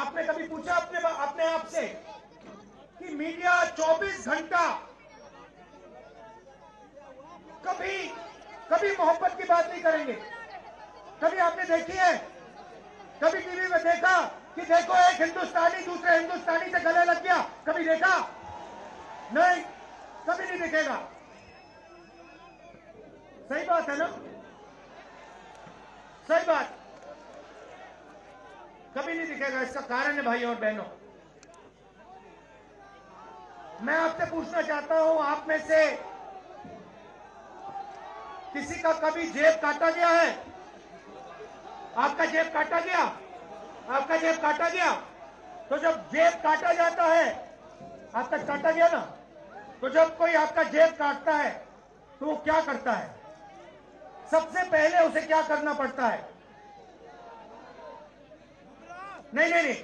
आपने कभी पूछा अपने आप से कि मीडिया 24 घंटा कभी मोहब्बत की बात नहीं करेंगे? कभी आपने देखी है? कभी टीवी में देखा कि देखो एक हिंदुस्तानी दूसरे हिंदुस्तानी से गले लग गया? कभी देखा? नहीं, कभी नहीं दिखेगा। सही बात है ना? सही बात, कभी नहीं दिखेगा। इसका कारण है भाई और बहनों, मैं आपसे पूछना चाहता हूं, आप में से किसी का कभी जेब काटा गया है? आपका जेब काटा गया? आपका जेब काटा गया? तो जब जेब काटा जाता है, आपका काटा गया ना, तो जब कोई आपका जेब काटता है तो वो क्या करता है? सबसे पहले उसे क्या करना पड़ता है? नहीं नहीं नहीं,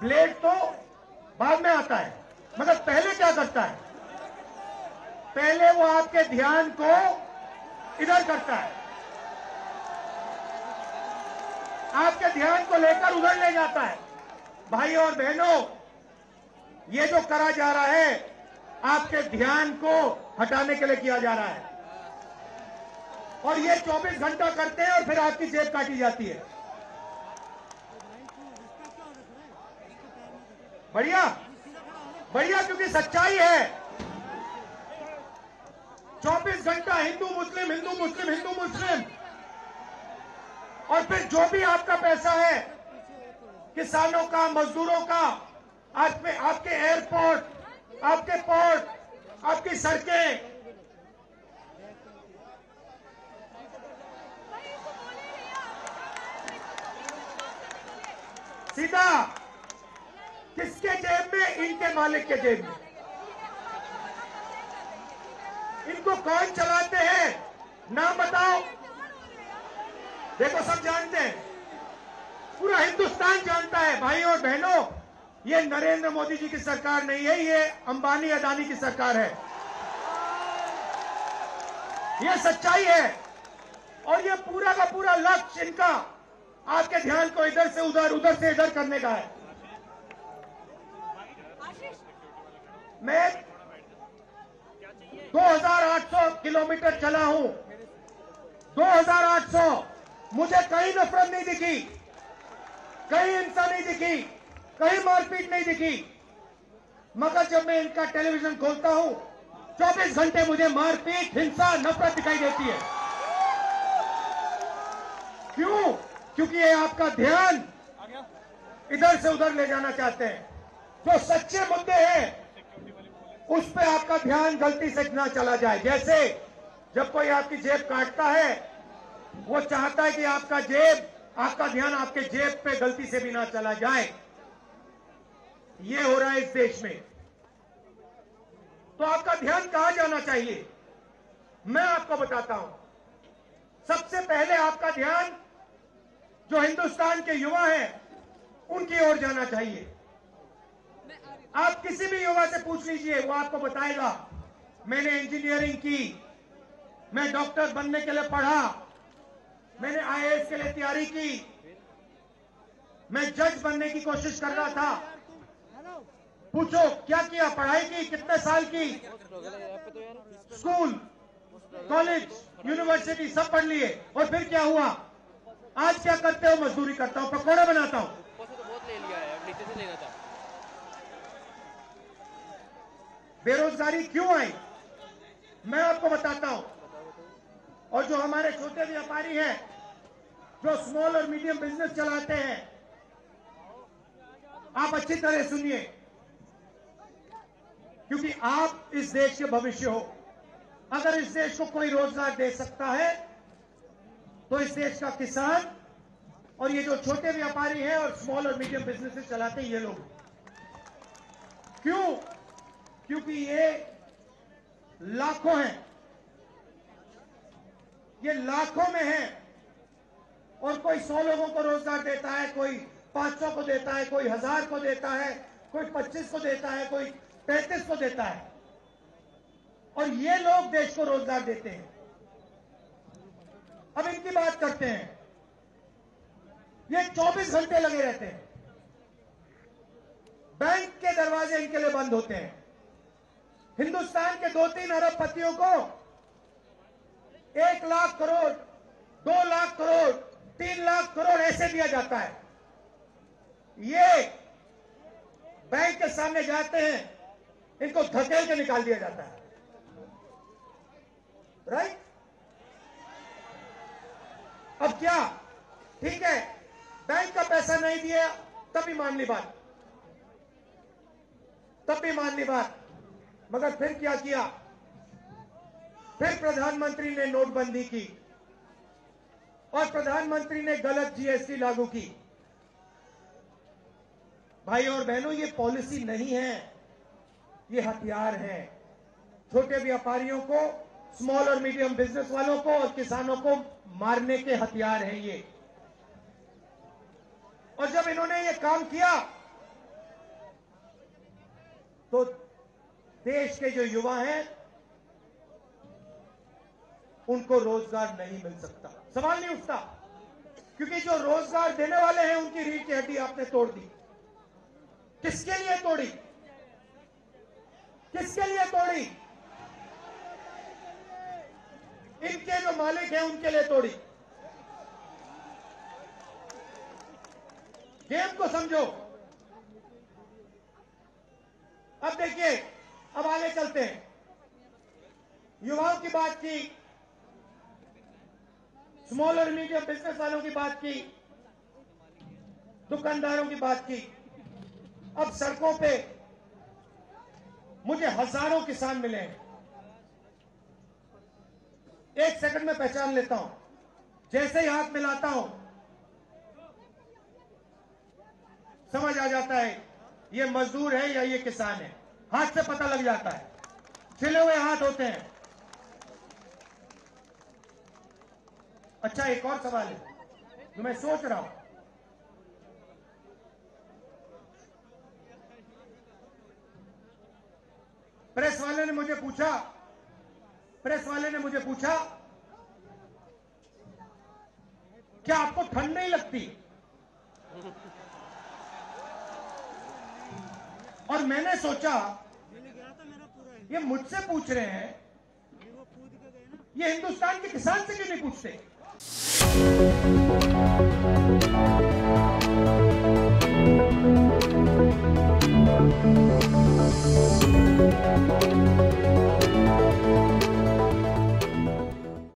ब्लेड तो बाद में आता है, मगर पहले क्या करता है? पहले वो आपके ध्यान को इधर करता है, आपके ध्यान को लेकर उधर ले जाता है। भाई और बहनों, ये जो करा जा रहा है आपके ध्यान को हटाने के लिए किया जा रहा है, और ये 24 घंटा करते हैं और फिर आपकी जेब काटी जाती है। बढ़िया बढ़िया, क्योंकि सच्चाई है। 24 घंटा हिंदू मुस्लिम हिंदू मुस्लिम हिंदू मुस्लिम, और फिर जो भी आपका पैसा है, किसानों का, मजदूरों का, आपके एयरपोर्ट, आपके पोर्ट, आपकी सड़कें, सीधा किसके जेब में? इनके मालिक के जेब में। इनको कौन चलाते हैं? नाम बताओ। देखो, सब जानते हैं, पूरा हिंदुस्तान जानता है। भाई और बहनों, ये नरेंद्र मोदी जी की सरकार नहीं है, ये अंबानी अडानी की सरकार है। ये सच्चाई है, और ये पूरा का पूरा लक्ष्य इनका आपके ध्यान को इधर से उधर, उधर से इधर करने का है। मैं 2800 किलोमीटर चला हूं, 2800, मुझे कहीं नफरत नहीं दिखी, कहीं हिंसा नहीं दिखी, कहीं मारपीट नहीं दिखी, मगर जब मैं इनका टेलीविजन खोलता हूं, 24 घंटे मुझे मारपीट, हिंसा, नफरत दिखाई देती है। क्यों? क्योंकि ये आपका ध्यान इधर से उधर ले जाना चाहते हैं। जो सच्चे मुद्दे हैं उस पे आपका ध्यान गलती से ना चला जाए। जैसे जब कोई आपकी जेब काटता है, वो चाहता है कि आपका जेब, आपका ध्यान आपके जेब पे गलती से भी ना चला जाए। ये हो रहा है इस देश में। तो आपका ध्यान कहाँ जाना चाहिए? मैं आपको बताता हूं। सबसे पहले आपका ध्यान जो हिंदुस्तान के युवा हैं उनकी ओर जाना चाहिए। आप किसी भी युवा से पूछ लीजिए, वो आपको बताएगा, मैंने इंजीनियरिंग की, मैं डॉक्टर बनने के लिए पढ़ा, मैंने IAS के लिए तैयारी की, मैं जज बनने की कोशिश कर रहा था। पूछो क्या किया, पढ़ाई की, कितने साल की, स्कूल, कॉलेज, यूनिवर्सिटी सब पढ़ लिए, और फिर क्या हुआ? आज क्या करते हो? मजदूरी करता हूँ, पकौड़े बनाता हूँ। बेरोजगारी क्यों आई? मैं आपको बताता हूं। और जो हमारे छोटे व्यापारी हैं, जो स्मॉल और मीडियम बिजनेस चलाते हैं, आप अच्छी तरह सुनिए, क्योंकि आप इस देश के भविष्य हो। अगर इस देश को कोई रोजगार दे सकता है तो इस देश का किसान और ये जो छोटे व्यापारी हैं और स्मॉल और मीडियम बिजनेस चलाते हैं ये लोग। क्यों? क्योंकि ये लाखों हैं, ये लाखों में हैं, और कोई 100 लोगों को रोजगार देता है, कोई 500 को देता है, कोई 1000 को देता है, कोई 25 को देता है, कोई 35 को देता है, और ये लोग देश को रोजगार देते हैं। अब इनकी बात करते हैं। ये 24 घंटे लगे रहते हैं। बैंक के दरवाजे इनके लिए बंद होते हैं। हिंदुस्तान के 2-3 अरबपतियों को 1 लाख करोड़, 2 लाख करोड़, 3 लाख करोड़ ऐसे दिया जाता है। ये बैंक के सामने जाते हैं, इनको धकेल के निकाल दिया जाता है। राइट? अब क्या? ठीक है, बैंक का पैसा नहीं दिया तब भी मान ली बात, मगर फिर क्या किया? फिर प्रधानमंत्री ने नोटबंदी की और प्रधानमंत्री ने गलत जीएसटी लागू की। भाई और बहनों, ये पॉलिसी नहीं है, ये हथियार है। छोटे व्यापारियों को, स्मॉल और मीडियम बिजनेस वालों को और किसानों को मारने के हथियार हैं ये। और जब इन्होंने ये काम किया तो देश के जो युवा हैं उनको रोजगार नहीं मिल सकता, सवाल नहीं उठता, क्योंकि जो रोजगार देने वाले हैं उनकी रीढ़ की हड्डी आपने तोड़ दी। किसके लिए तोड़ी? किसके लिए तोड़ी? इनके जो मालिक हैं उनके लिए तोड़ी। गेम को समझो। अब देखिए, अब आगे चलते हैं। युवाओं की बात की, स्मॉल और मीडियम बिजनेस वालों की बात की, दुकानदारों की बात की। अब सड़कों पे मुझे हजारों किसान मिले हैं, 1 सेकंड में पहचान लेता हूं। जैसे ही हाथ मिलाता हूं समझ आ जाता है ये मजदूर है या ये किसान है, हाथ से पता लग जाता है, छिले हुए हाथ होते हैं। अच्छा, एक और सवाल है जो मैं सोच रहा हूं, प्रेस वाले ने मुझे पूछा क्या आपको ठंड नहीं लगती? और मैंने सोचा ये मुझसे पूछ रहे हैं, ये हिंदुस्तान के किसान से क्यों नहीं पूछते?